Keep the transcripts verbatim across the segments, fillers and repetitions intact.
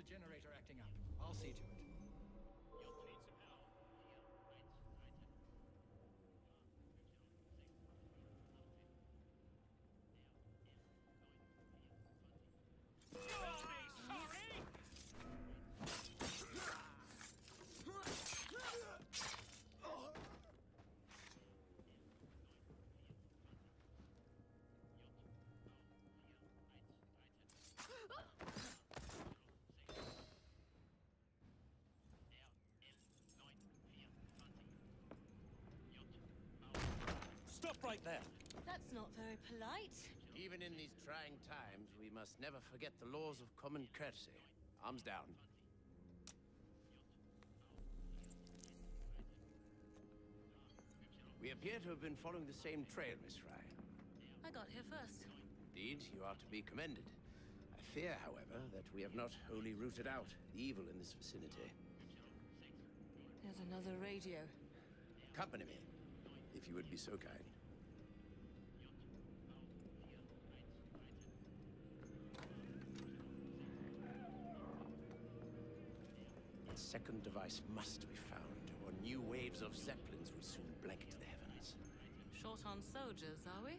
the generator acting up. I'll see to it. You'll need some help. Stop right there! That's not very polite. Even in these trying times, we must never forget the laws of common courtesy. Arms down. We appear to have been following the same trail, Miss Frye. I got here first. Indeed, you are to be commended. I fear, however, that we have not wholly rooted out the evil in this vicinity. There's another radio. Accompany me, if you would be so kind. A second device must be found, or new waves of zeppelins will soon blanket the heavens. Short on soldiers, are we?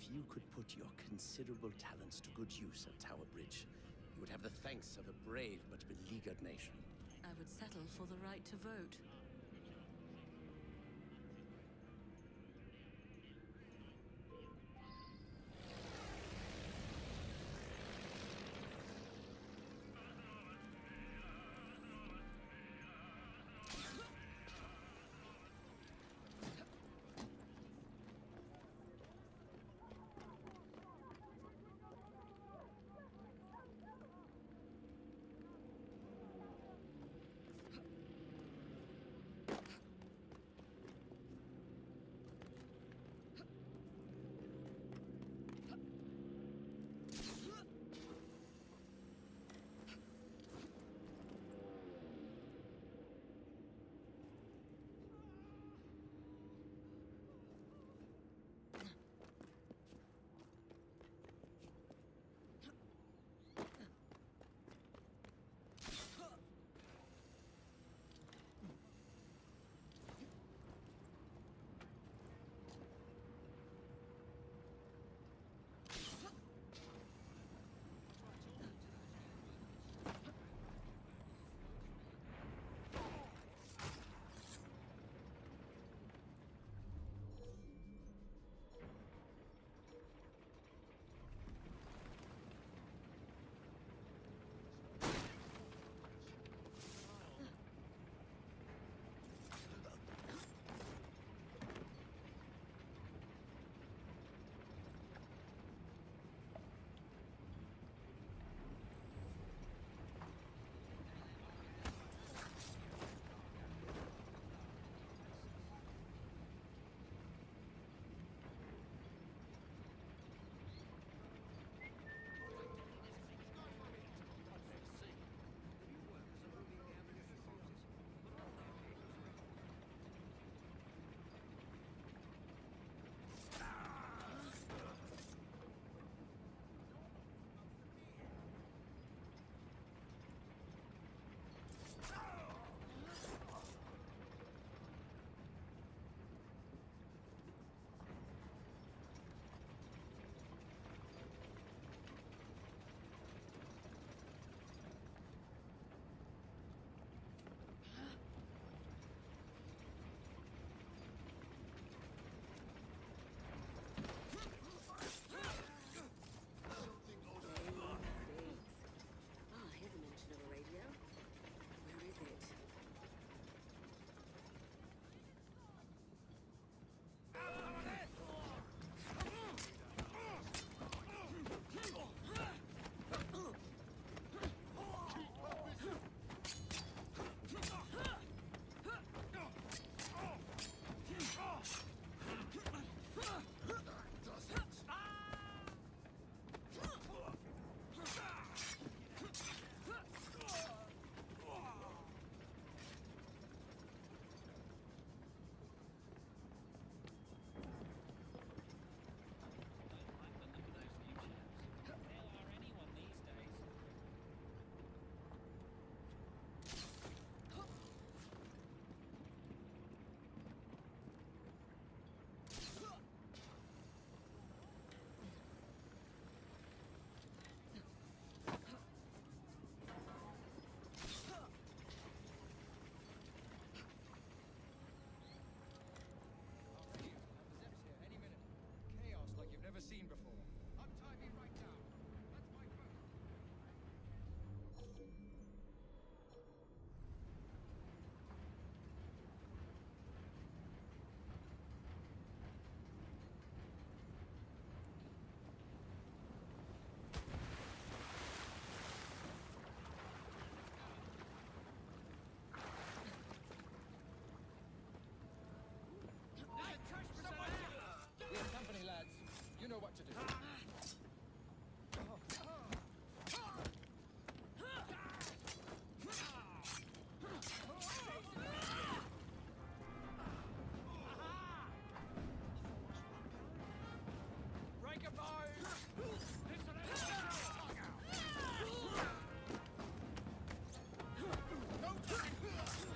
If you could put your considerable talents to good use at Tower Bridge, you would have the thanks of a brave but beleaguered nation. I would settle for the right to vote. what to do. Break a bone! Getting closer.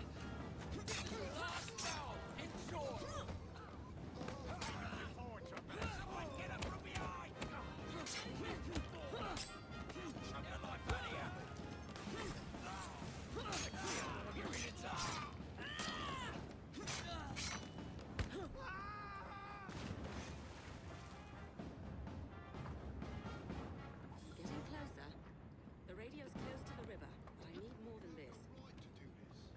The radio's close to the river, but I need more than this. Right to do this.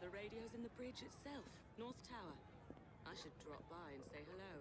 The radio's in the bridge itself, North Tower. I should drop by and say hello.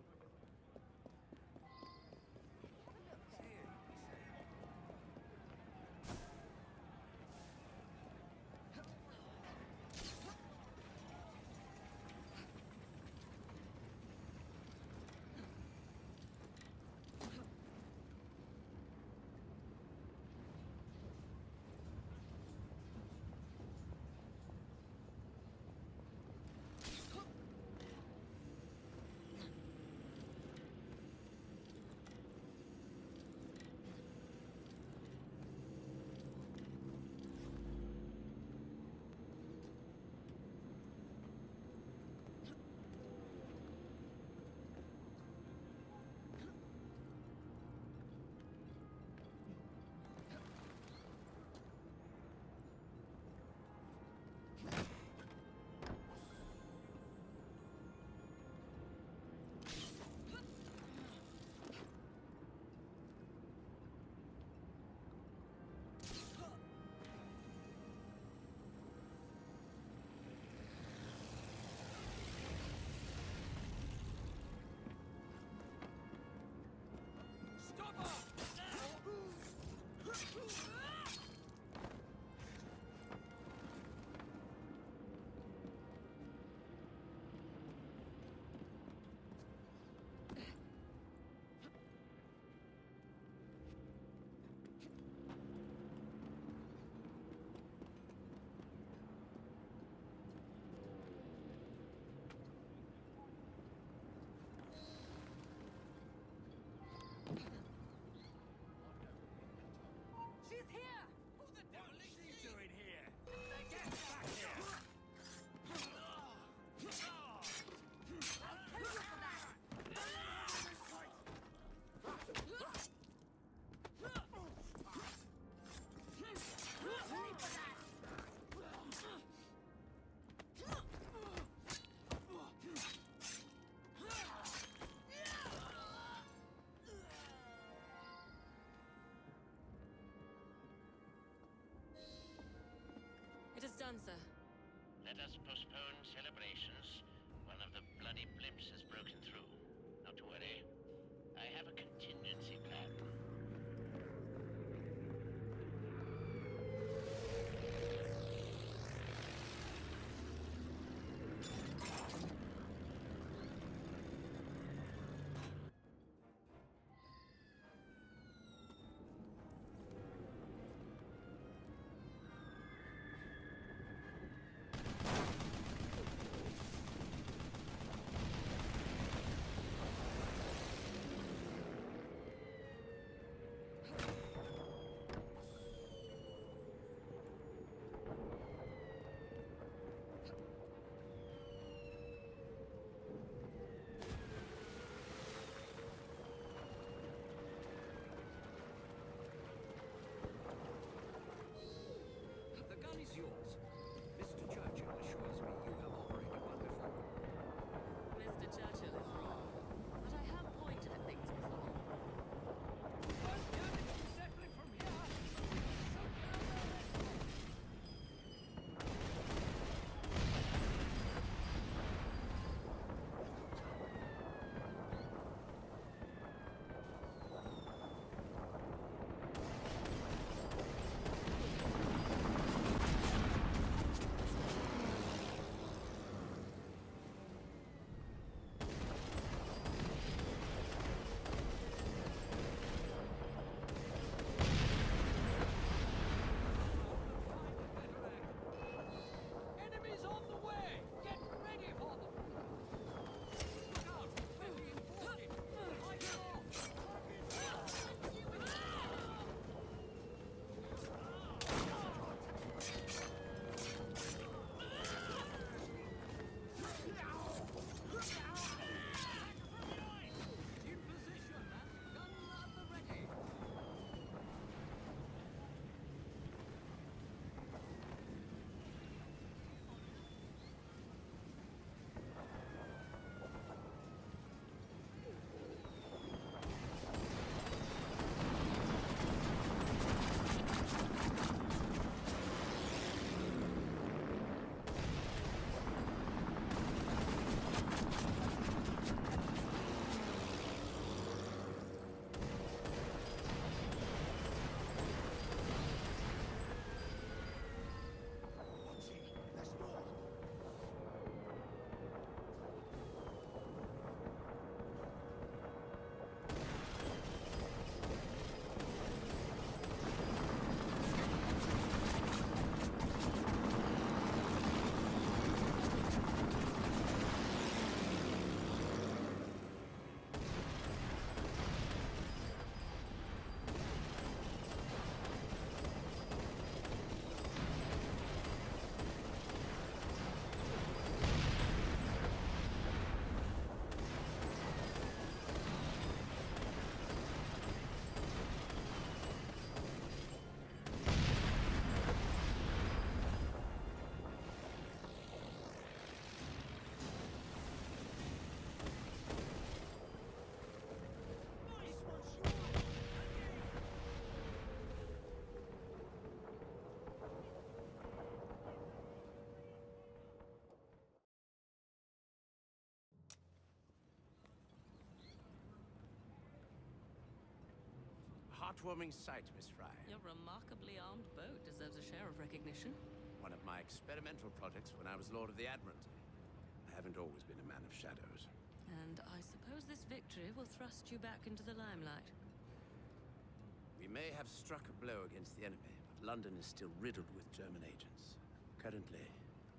answer. Let us postpone celebrations. One of the bloody blimps has broken through. Not to worry. I have a contingency plan. Yours. Mister Churchill assures me you have operated one before. Mister Churchill is wrong, but I have pointed at things before. Don't get it simply from Heartwarming sight, Miss Frye. Your remarkably armed boat deserves a share of recognition. One of my experimental projects when I was Lord of the Admiralty. I haven't always been a man of shadows. And I suppose this victory will thrust you back into the limelight. We may have struck a blow against the enemy, but London is still riddled with German agents. Currently,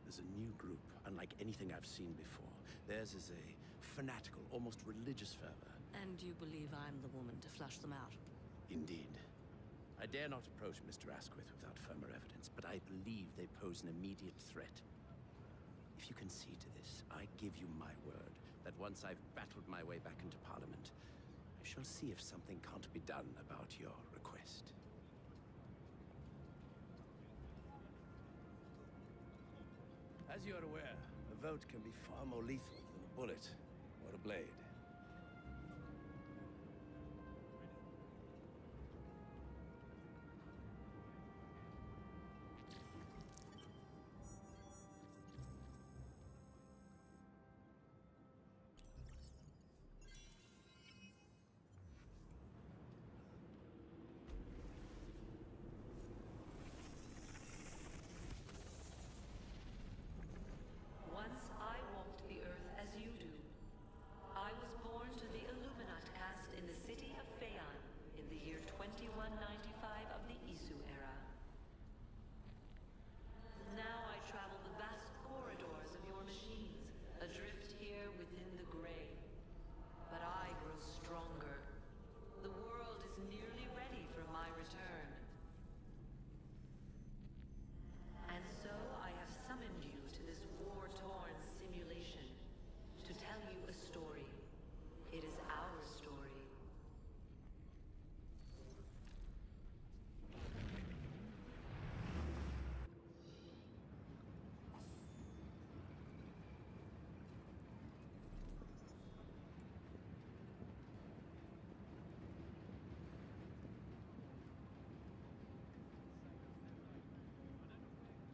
there's a new group, unlike anything I've seen before. Theirs is a fanatical, almost religious fervor. And you believe I'm the woman to flush them out? Indeed. I dare not approach Mister Asquith without firmer evidence, but I believe they pose an immediate threat. If you concede to this, I give you my word that once I've battled my way back into Parliament, I shall see if something can't be done about your request. As you are aware, a vote can be far more lethal than a bullet or a blade.